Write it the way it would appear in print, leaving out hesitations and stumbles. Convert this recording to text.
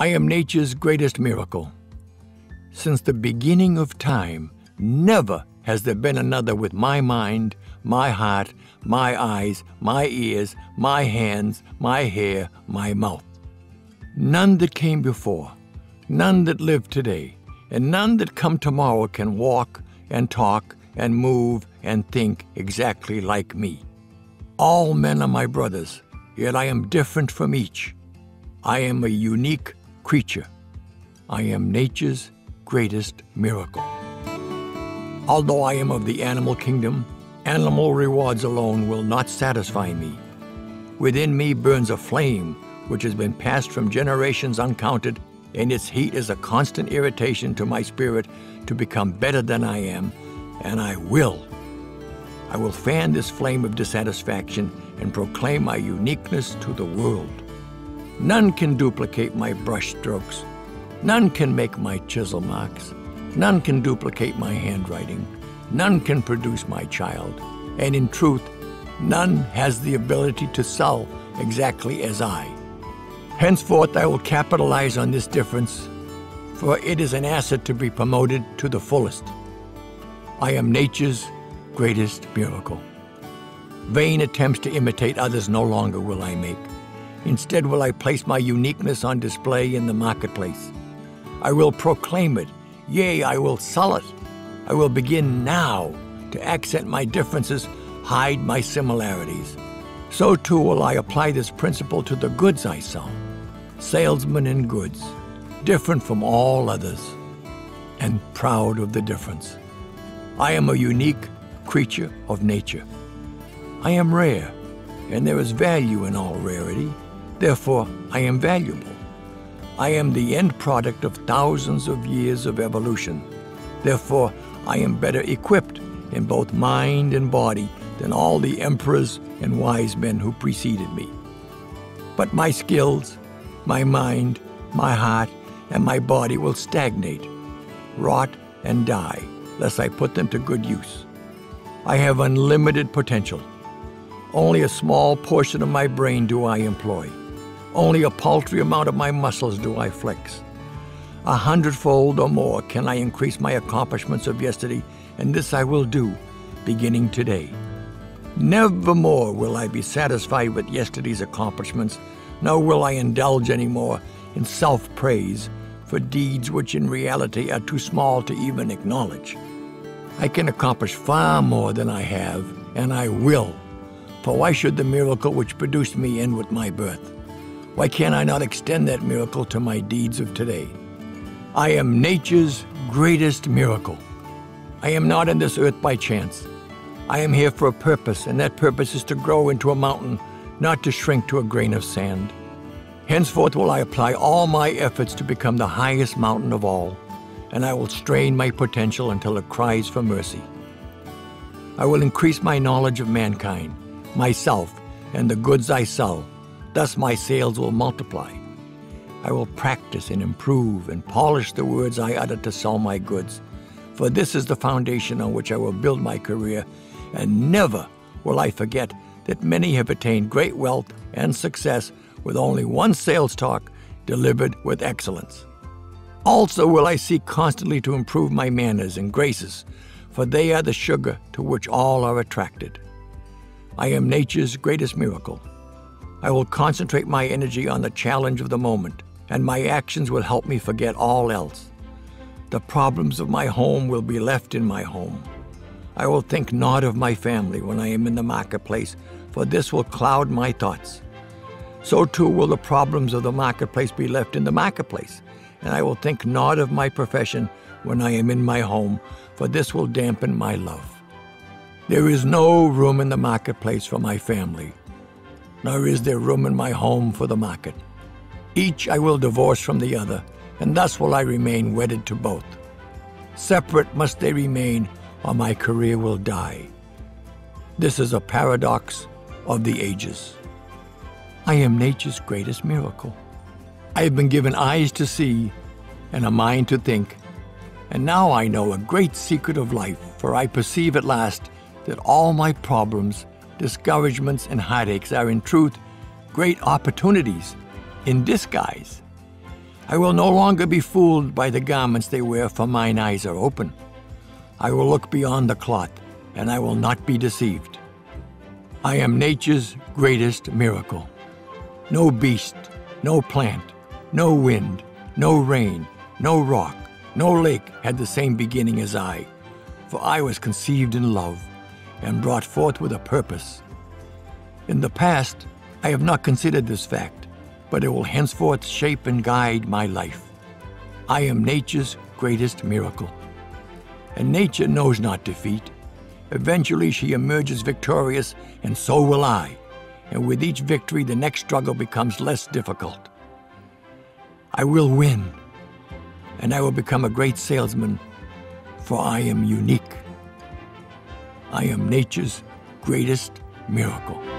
I am nature's greatest miracle. Since the beginning of time, never has there been another with my mind, my heart, my eyes, my ears, my hands, my hair, my mouth. None that came before, none that live today, and none that come tomorrow can walk and talk and move and think exactly like me. All men are my brothers, yet I am different from each. I am a unique creature. I am nature's greatest miracle. Although I am of the animal kingdom, animal rewards alone will not satisfy me. Within me burns a flame which has been passed from generations uncounted, and its heat is a constant irritation to my spirit to become better than I am, and I will. I will fan this flame of dissatisfaction and proclaim my uniqueness to the world. None can duplicate my brush strokes. None can make my chisel marks. None can duplicate my handwriting. None can produce my child. And in truth, none has the ability to sell exactly as I. Henceforth, I will capitalize on this difference, for it is an asset to be promoted to the fullest. I am nature's greatest miracle. Vain attempts to imitate others no longer will I make. Instead, will I place my uniqueness on display in the marketplace. I will proclaim it. Yea, I will sell it. I will begin now to accent my differences, hide my similarities. So too will I apply this principle to the goods I sell. Salesmen in goods, different from all others, and proud of the difference. I am a unique creature of nature. I am rare, and there is value in all rarity. Therefore, I am valuable. I am the end product of thousands of years of evolution. Therefore, I am better equipped in both mind and body than all the emperors and wise men who preceded me. But my skills, my mind, my heart, and my body will stagnate, rot, and die, lest I put them to good use. I have unlimited potential. Only a small portion of my brain do I employ. Only a paltry amount of my muscles do I flex. 100-fold or more can I increase my accomplishments of yesterday, and this I will do, beginning today. Nevermore will I be satisfied with yesterday's accomplishments, nor will I indulge any more in self-praise for deeds which in reality are too small to even acknowledge. I can accomplish far more than I have, and I will, for why should the miracle which produced me end with my birth? Why can't I not extend that miracle to my deeds of today? I am nature's greatest miracle. I am not on this earth by chance. I am here for a purpose, and that purpose is to grow into a mountain, not to shrink to a grain of sand. Henceforth will I apply all my efforts to become the highest mountain of all, and I will strain my potential until it cries for mercy. I will increase my knowledge of mankind, myself, and the goods I sell. Thus my sales will multiply. I will practice and improve and polish the words I utter to sell my goods, for this is the foundation on which I will build my career, and never will I forget that many have attained great wealth and success with only one sales talk delivered with excellence. Also will I seek constantly to improve my manners and graces, for they are the sugar to which all are attracted. I am nature's greatest miracle. I will concentrate my energy on the challenge of the moment, and my actions will help me forget all else. The problems of my home will be left in my home. I will think not of my family when I am in the marketplace, for this will cloud my thoughts. So too will the problems of the marketplace be left in the marketplace, and I will think not of my profession when I am in my home, for this will dampen my love. There is no room in the marketplace for my family, nor is there room in my home for the market. Each I will divorce from the other, and thus will I remain wedded to both. Separate must they remain, or my career will die. This is a paradox of the ages. I am nature's greatest miracle. I have been given eyes to see and a mind to think, and now I know a great secret of life, for I perceive at last that all my problems, discouragements, and heartaches are in truth great opportunities in disguise. I will no longer be fooled by the garments they wear, for mine eyes are open. I will look beyond the cloth, and I will not be deceived. I am nature's greatest miracle. No beast, no plant, no wind, no rain, no rock, no lake had the same beginning as I, for I was conceived in love and brought forth with a purpose. In the past, I have not considered this fact, but it will henceforth shape and guide my life. I am nature's greatest miracle. And nature knows not defeat. Eventually she emerges victorious, and so will I. And with each victory, the next struggle becomes less difficult. I will win, and I will become a great salesman, for I am unique. I am nature's greatest miracle.